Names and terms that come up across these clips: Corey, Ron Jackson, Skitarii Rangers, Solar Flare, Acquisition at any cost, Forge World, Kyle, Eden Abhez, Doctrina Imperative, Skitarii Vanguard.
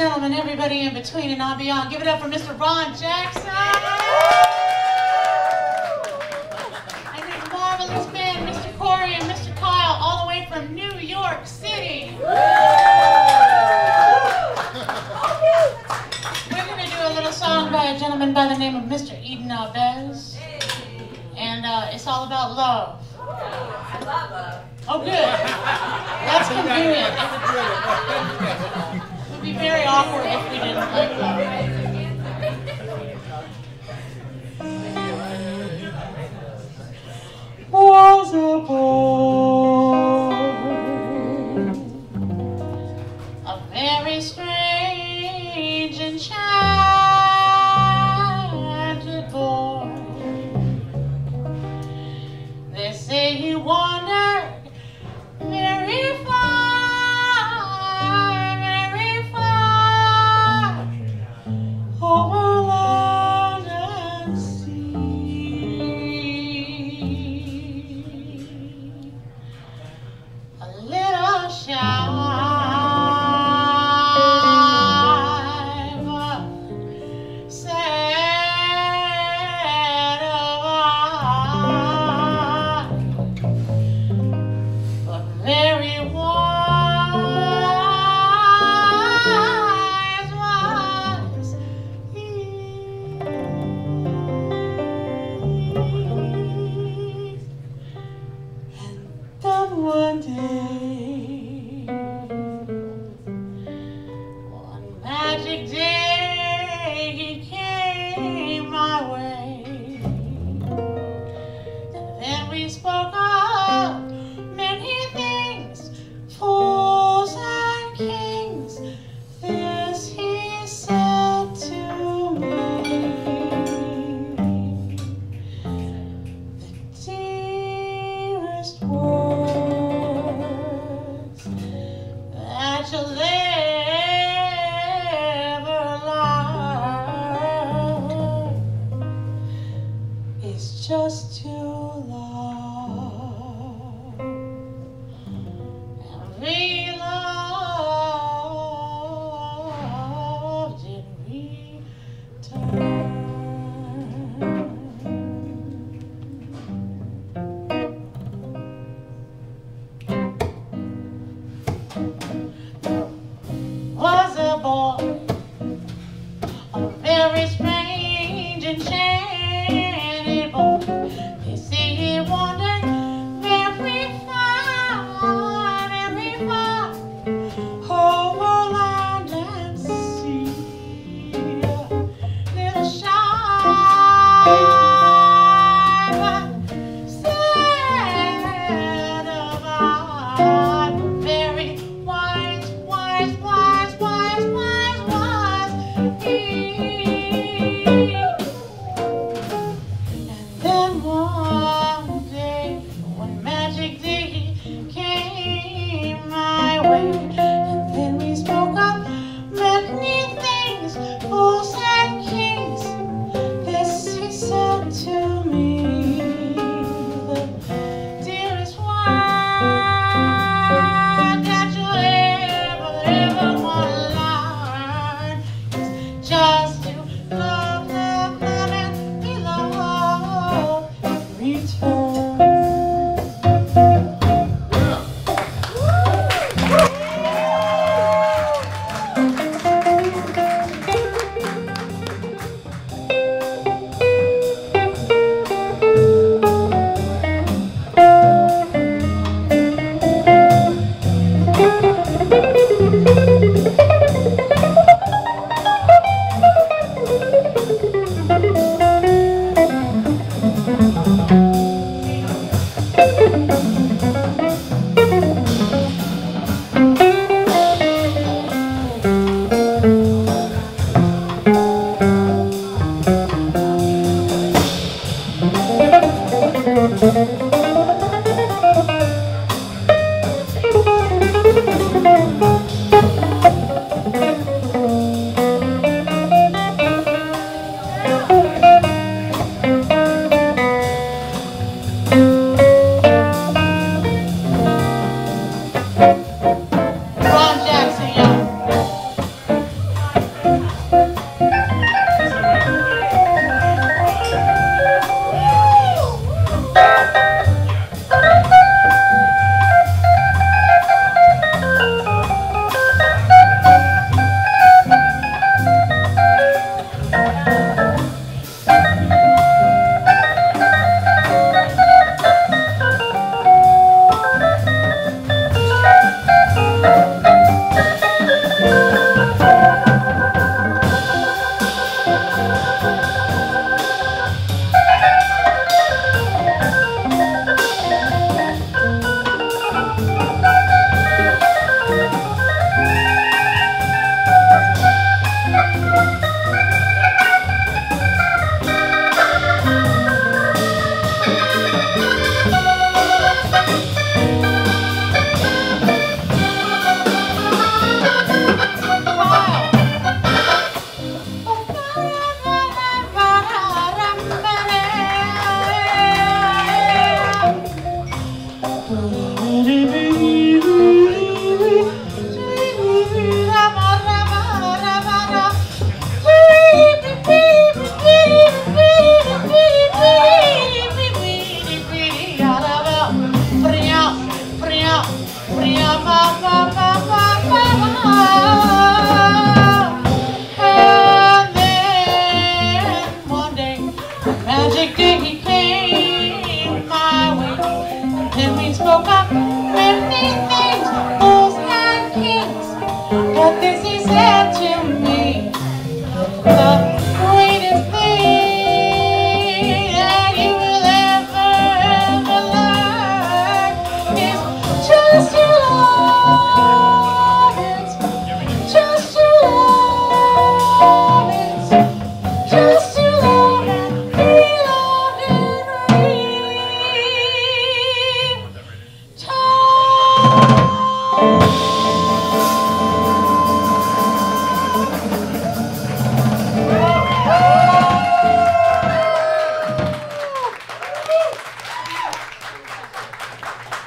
gentlemen, everybody in between and on beyond. Give it up for Mr. Ron Jackson. And his marvelous band, Mr. Corey and Mr. Kyle, all the way from New York City. We're going to do a little song by a gentleman by the name of Mr. Eden Abhez. And it's all about love. I love love. Oh, good. That's convenient. It would be very awkward if we didn't like love. Was a boy, a very strange and enchanted boy. They say he wandered very far, very far, over land and sea. A little shy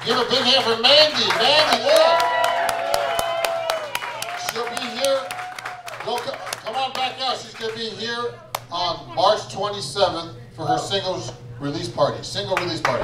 Give a big hand for Mandy. Mandy, yeah. She'll be here. Come on back out. She's going to be here on March 27th for her singles release party.